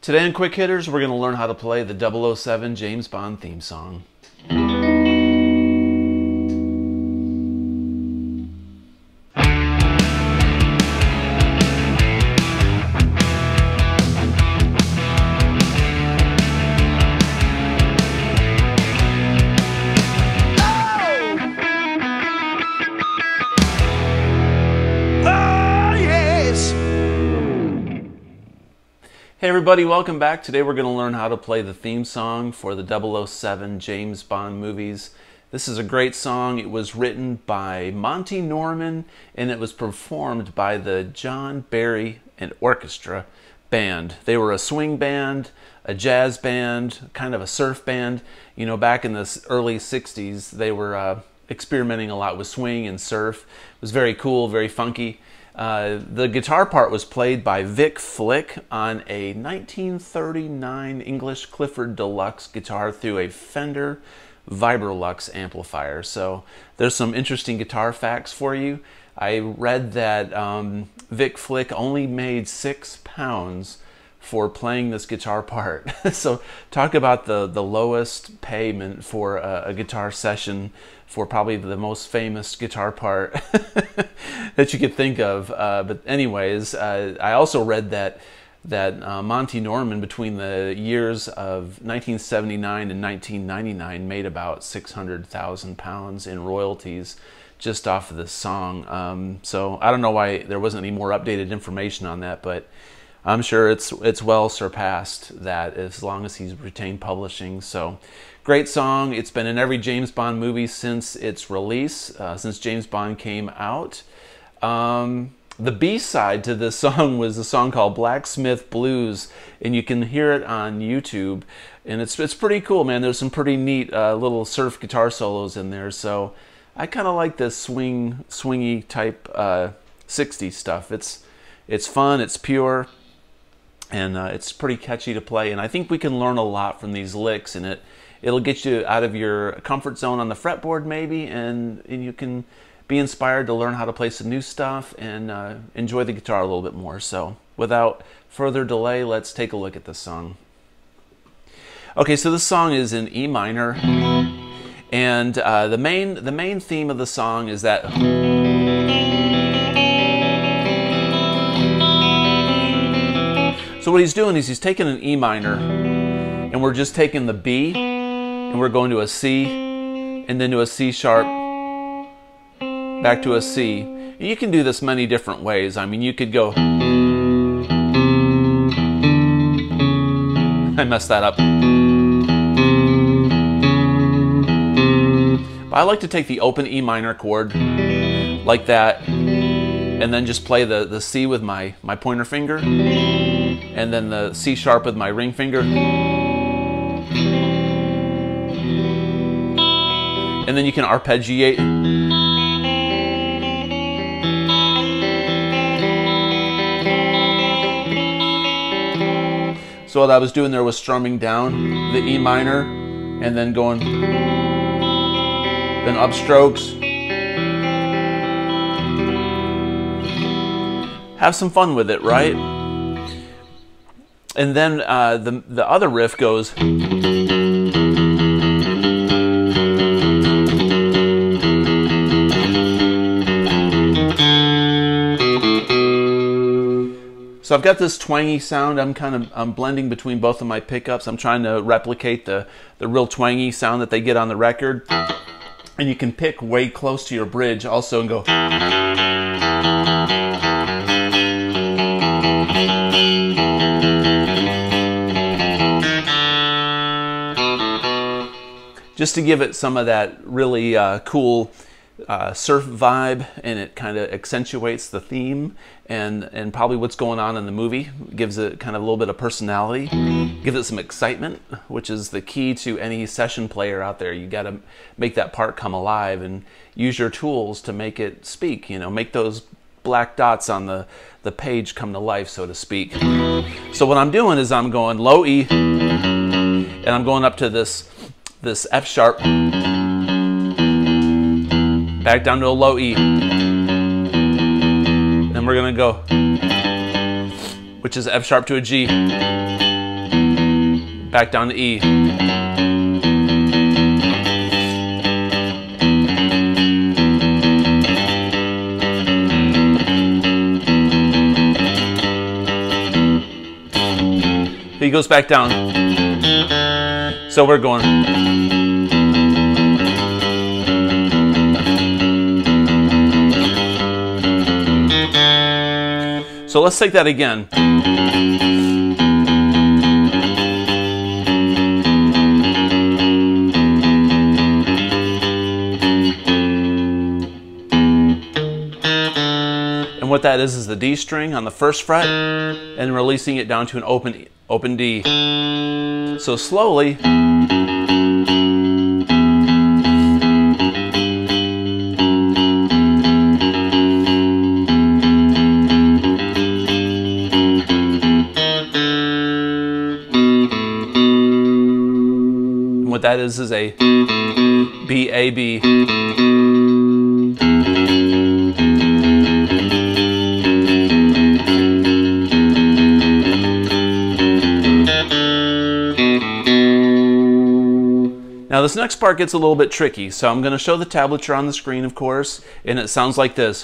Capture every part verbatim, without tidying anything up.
Today in Quick Hitters, we're going to learn how to play the double oh seven James Bond theme song. Hey everybody, welcome back. Today we're going to learn how to play the theme song for the double oh seven James Bond movies. This is a great song. It was written by Monty Norman and it was performed by the John Barry and Orchestra band. They were a swing band, a jazz band, kind of a surf band. You know, back in the early sixties, they were uh, experimenting a lot with swing and surf. It was very cool, very funky. Uh, the guitar part was played by Vic Flick on a nineteen thirty-nine English Clifford Deluxe guitar through a Fender Vibrolux amplifier. So there's some interesting guitar facts for you. I read that um, Vic Flick only made six pounds for playing this guitar part. So talk about the, the lowest payment for a, a guitar session for probably the most famous guitar part that you could think of. Uh, but anyways, uh, I also read that, that uh, Monty Norman between the years of nineteen seventy-nine and nineteen ninety-nine made about six hundred thousand pounds in royalties just off of this song. Um, so I don't know why there wasn't any more updated information on that, but I'm sure it's it's well surpassed that as long as he's retained publishing. So great song. It's been in every James Bond movie since its release, uh, since James Bond came out. Um, the B-side to this song was a song called Blacksmith Blues, and you can hear it on YouTube. And it's, it's pretty cool, man. There's some pretty neat uh, little surf guitar solos in there. So I kind of like this swing, swingy type uh, sixties stuff. It's, it's fun. It's pure. And uh, it's pretty catchy to play, and I think we can learn a lot from these licks, and it, it'll get you out of your comfort zone on the fretboard maybe, and, and you can be inspired to learn how to play some new stuff and uh, enjoy the guitar a little bit more. So without further delay, let's take a look at this song. Okay, so this song is in E minor, and uh, the, main, the main theme of the song is that so what he's doing is he's taking an E minor, and we're just taking the B, and we're going to a C, and then to a C sharp, back to a C. And you can do this many different ways. I mean, you could go, I messed that up. But I like to take the open E minor chord, like that, and then just play the, the C with my, my pointer finger, and then the C sharp with my ring finger, and then you can arpeggiate. So what I was doing there was strumming down the E minor and then going, then upstrokes. Have some fun with it, right? And then uh, the, the other riff goes. So I've got this twangy sound. I'm kind of I'm blending between both of my pickups. I'm trying to replicate the, the real twangy sound that they get on the record. And you can pick way close to your bridge also and go. Just to give it some of that really uh, cool uh, surf vibe, and it kind of accentuates the theme and, and probably what's going on in the movie. It gives it kind of a little bit of personality, gives it some excitement, which is the key to any session player out there. You gotta make that part come alive and use your tools to make it speak, you know, make those black dots on the, the page come to life, so to speak. So what I'm doing is I'm going low E, and I'm going up to this this F sharp, back down to a low E, then we're gonna go, which is F sharp to a G, back down to E. He goes back down. So we're going. So let's take that again. And what that is is the D string on the first fret and releasing it down to an open, open D. So slowly, that is is a B, A, B. Now this next part gets a little bit tricky, so I'm going to show the tablature on the screen, of course, and it sounds like this.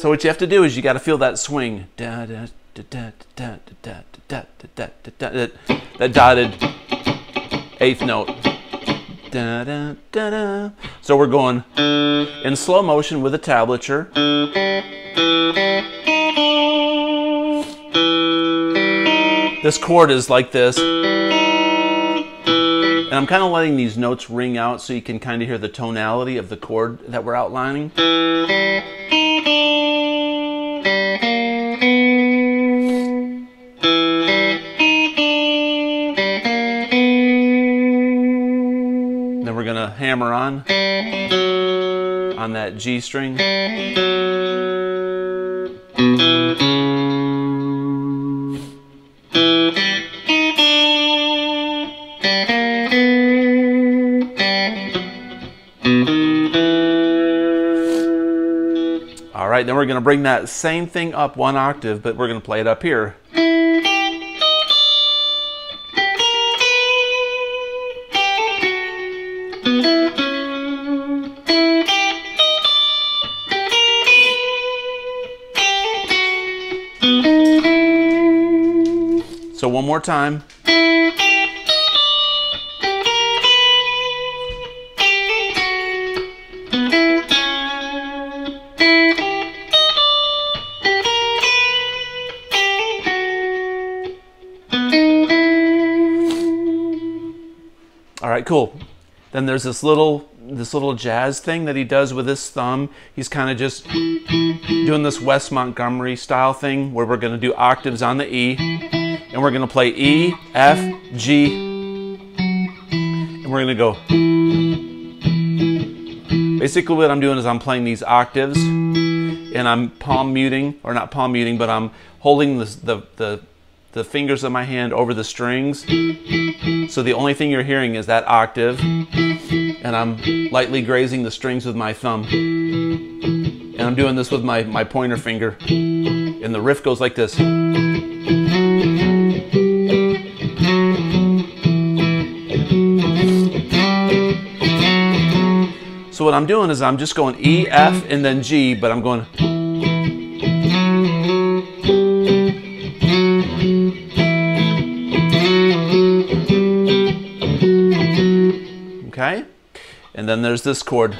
So what you have to do is you got to feel that swing, that dotted eighth note. So we're going in slow motion with a tablature. This chord is like this, and I'm kind of letting these notes ring out so you can kind of hear the tonality of the chord that we're outlining. Hammer on on that G string, all right, then we're going to bring that same thing up one octave, but we're going to play it up here. So one more time. All right, cool. Then there's this little this little jazz thing that he does with his thumb. He's kind of just doing this Wes Montgomery style thing where we're going to do octaves on the E. And we're going to play E, F, G, and we're going to go. Basically what I'm doing is I'm playing these octaves and I'm palm muting, or not palm muting, but I'm holding the, the, the, the fingers of my hand over the strings. So the only thing you're hearing is that octave, and I'm lightly grazing the strings with my thumb. And I'm doing this with my, my pointer finger, and the riff goes like this. So what I'm doing is I'm just going E, F, and then G, but I'm going. Okay? And then there's this chord.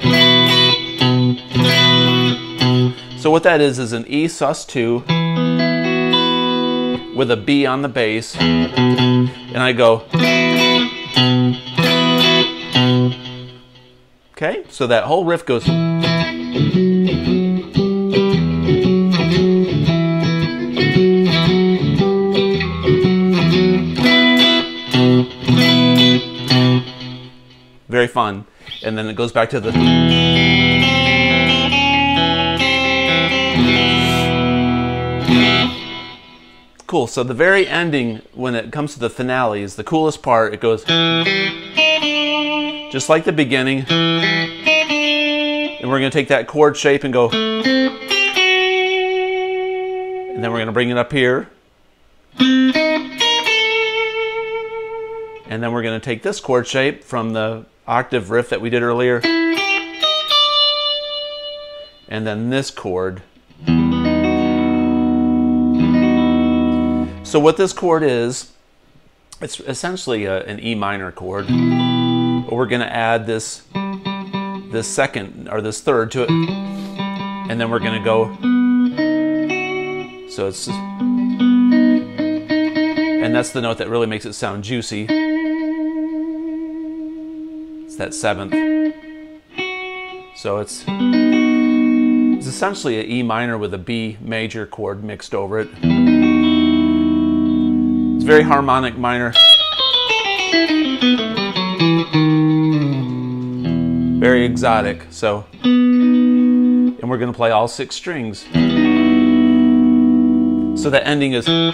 So what that is is an E sus two with a B on the bass, and I go. Okay, so that whole riff goes. Very fun. And then it goes back to the. Cool, so the very ending, when it comes to the finale, is the coolest part. It goes. just like the beginning. And we're going to take that chord shape and go. And then we're going to bring it up here. And then we're going to take this chord shape from the octave riff that we did earlier. And then this chord. So what this chord is, it's essentially a, an E minor chord. But we're going to add this this second or this third to it. And then we're going to go. So it's just, and that's the note that really makes it sound juicy. It's that seventh. So it's, it's essentially an E minor with a B major chord mixed over it. It's very harmonic minor. Very exotic. So, and we're going to play all six strings. So the ending is. So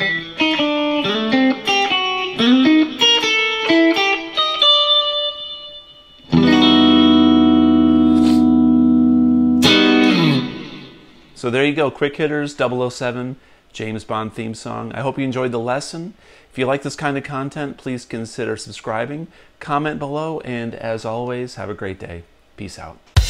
there you go, Quick Hitters double oh seven James Bond theme song. I hope you enjoyed the lesson. If you like this kind of content, please consider subscribing, comment below, and as always, have a great day. Peace out.